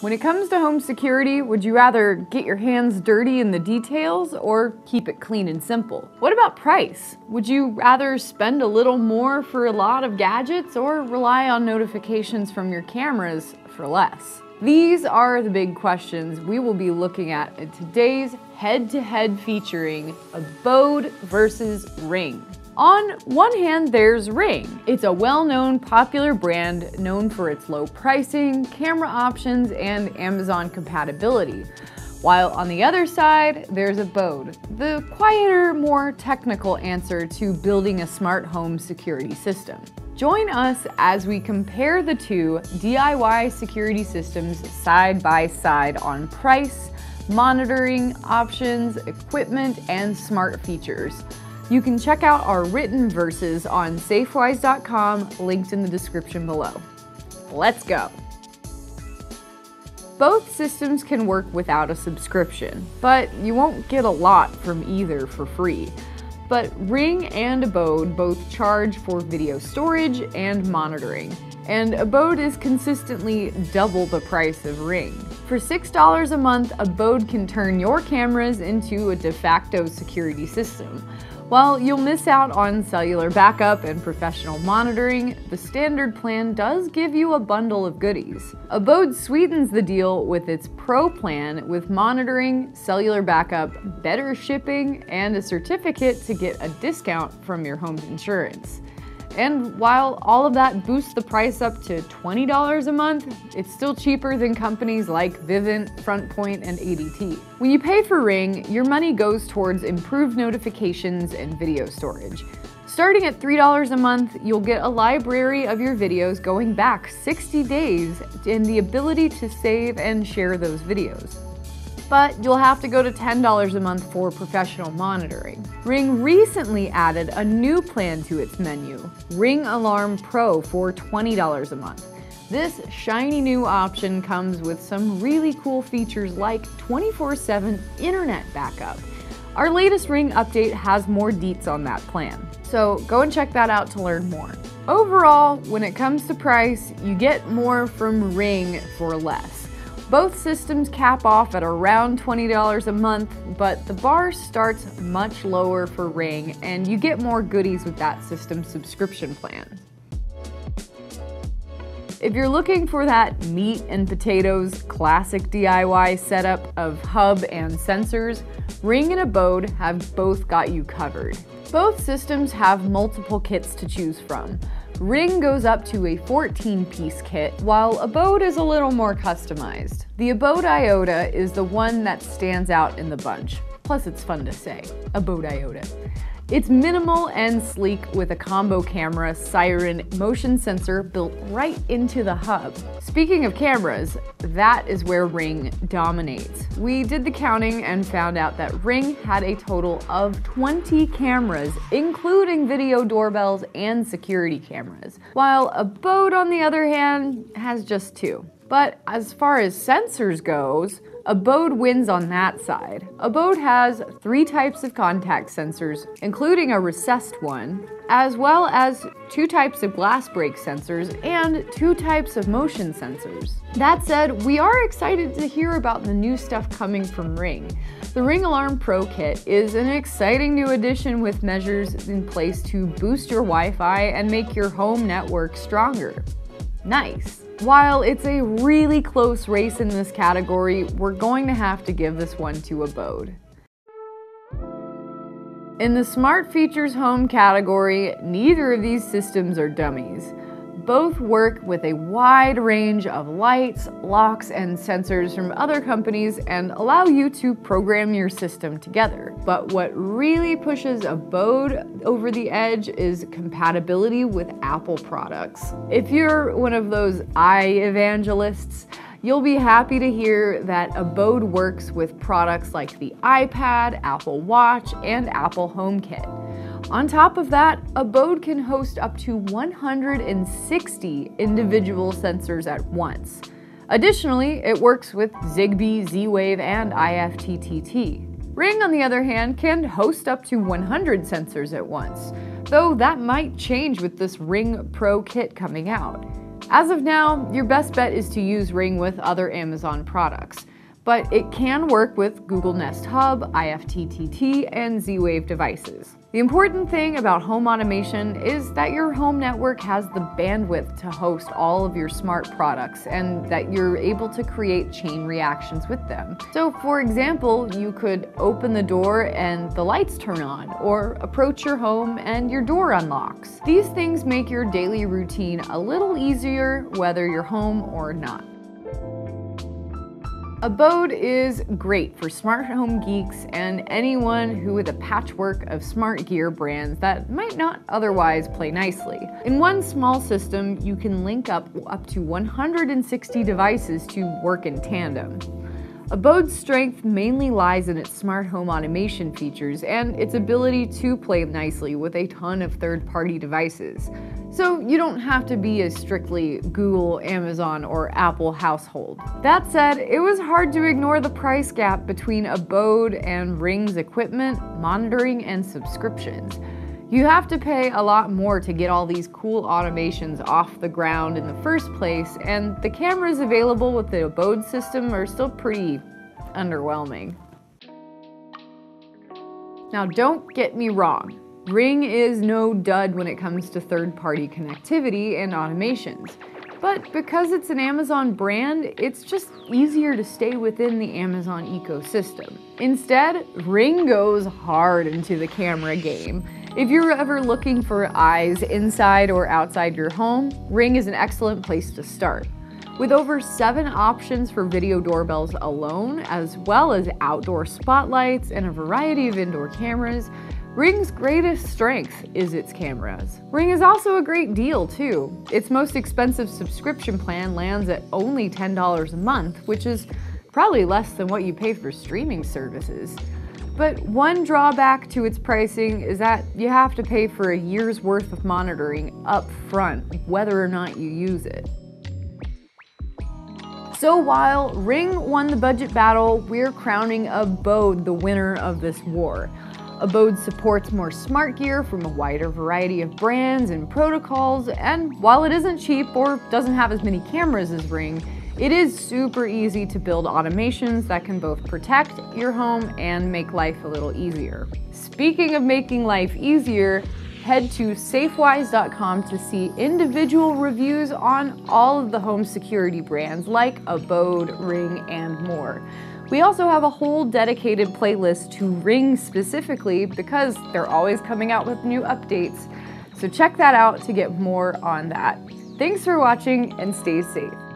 When it comes to home security, would you rather get your hands dirty in the details or keep it clean and simple? What about price? Would you rather spend a little more for a lot of gadgets or rely on notifications from your cameras for less? These are the big questions we will be looking at in today's head-to-head featuring Abode versus Ring. On one hand, there's Ring. It's a well-known, popular brand known for its low pricing, camera options, and Amazon compatibility. While on the other side, there's Abode, the quieter, more technical answer to building a smart home security system. Join us as we compare the two DIY security systems side by side on price, monitoring options, equipment, and smart features. You can check out our written verses on safewise.com, linked in the description below. Let's go. Both systems can work without a subscription, but you won't get a lot from either for free. But Ring and Abode both charge for video storage and monitoring, and Abode is consistently double the price of Ring. For $6 a month, Abode can turn your cameras into a de facto security system. While you'll miss out on cellular backup and professional monitoring, the standard plan does give you a bundle of goodies. Abode sweetens the deal with its Pro plan with monitoring, cellular backup, better shipping, and a certificate to get a discount from your home's insurance. And while all of that boosts the price up to $20 a month, it's still cheaper than companies like Vivint, Frontpoint, and ADT. When you pay for Ring, your money goes towards improved notifications and video storage. Starting at $3 a month, you'll get a library of your videos going back 60 days and the ability to save and share those videos. But you'll have to go to $10 a month for professional monitoring. Ring recently added a new plan to its menu, Ring Alarm Pro, for $20 a month. This shiny new option comes with some really cool features like 24/7 internet backup. Our latest Ring update has more deets on that plan, so go and check that out to learn more. Overall, when it comes to price, you get more from Ring for less. Both systems cap off at around $20 a month, but the bar starts much lower for Ring, and you get more goodies with that system subscription plan. If you're looking for that meat and potatoes classic DIY setup of hub and sensors, Ring and Abode have both got you covered. Both systems have multiple kits to choose from. Ring goes up to a 14-piece kit, while Abode is a little more customized. The Abode Iota is the one that stands out in the bunch. Plus, it's fun to say, Abode Iota. It's minimal and sleek with a combo camera, siren, motion sensor built right into the hub. Speaking of cameras, that is where Ring dominates. We did the counting and found out that Ring had a total of 20 cameras, including video doorbells and security cameras, while Abode, on the other hand, has just 2. But as far as sensors goes, Abode wins on that side. Abode has 3 types of contact sensors, including a recessed one, as well as 2 types of glass break sensors and 2 types of motion sensors. That said, we are excited to hear about the new stuff coming from Ring. The Ring Alarm Pro kit is an exciting new addition with measures in place to boost your Wi-Fi and make your home network stronger. Nice. While it's a really close race in this category, we're going to have to give this one to Abode. In the Smart Features Home category, neither of these systems are dummies. Both work with a wide range of lights, locks, and sensors from other companies and allow you to program your system together. But what really pushes Abode over the edge is compatibility with Apple products. If you're one of those evangelists, you'll be happy to hear that Abode works with products like the iPad, Apple Watch, and Apple HomeKit. On top of that, Abode can host up to 160 individual sensors at once. Additionally, it works with Zigbee, Z-Wave, and IFTTT. Ring, on the other hand, can host up to 100 sensors at once, though that might change with this Ring Pro kit coming out. As of now, your best bet is to use Ring with other Amazon products, but it can work with Google Nest Hub, IFTTT, and Z-Wave devices. The important thing about home automation is that your home network has the bandwidth to host all of your smart products and that you're able to create chain reactions with them. So for example, you could open the door and the lights turn on, or approach your home and your door unlocks. These things make your daily routine a little easier whether you're home or not. Abode is great for smart home geeks and anyone who with a patchwork of smart gear brands that might not otherwise play nicely. In one small system, you can link up to 160 devices to work in tandem. Abode's strength mainly lies in its smart home automation features and its ability to play nicely with a ton of third-party devices. So you don't have to be a strictly Google, Amazon, or Apple household. That said, it was hard to ignore the price gap between Abode and Ring's equipment, monitoring, and subscriptions. You have to pay a lot more to get all these cool automations off the ground in the first place, and the cameras available with the Abode system are still pretty underwhelming. Now don't get me wrong, Ring is no dud when it comes to third-party connectivity and automations, but because it's an Amazon brand, it's just easier to stay within the Amazon ecosystem. Instead, Ring goes hard into the camera game. If you're ever looking for eyes inside or outside your home, Ring is an excellent place to start. With over 7 options for video doorbells alone, as well as outdoor spotlights and a variety of indoor cameras, Ring's greatest strength is its cameras. Ring is also a great deal too. Its most expensive subscription plan lands at only $10 a month, which is probably less than what you pay for streaming services. But one drawback to its pricing is that you have to pay for a year's worth of monitoring up front, whether or not you use it. So while Ring won the budget battle, we're crowning Abode the winner of this war. Abode supports more smart gear from a wider variety of brands and protocols, and while it isn't cheap or doesn't have as many cameras as Ring, it is super easy to build automations that can both protect your home and make life a little easier. Speaking of making life easier, head to safewise.com to see individual reviews on all of the home security brands like Abode, Ring, and more. We also have a whole dedicated playlist to Ring specifically because they're always coming out with new updates. So check that out to get more on that. Thanks for watching and stay safe.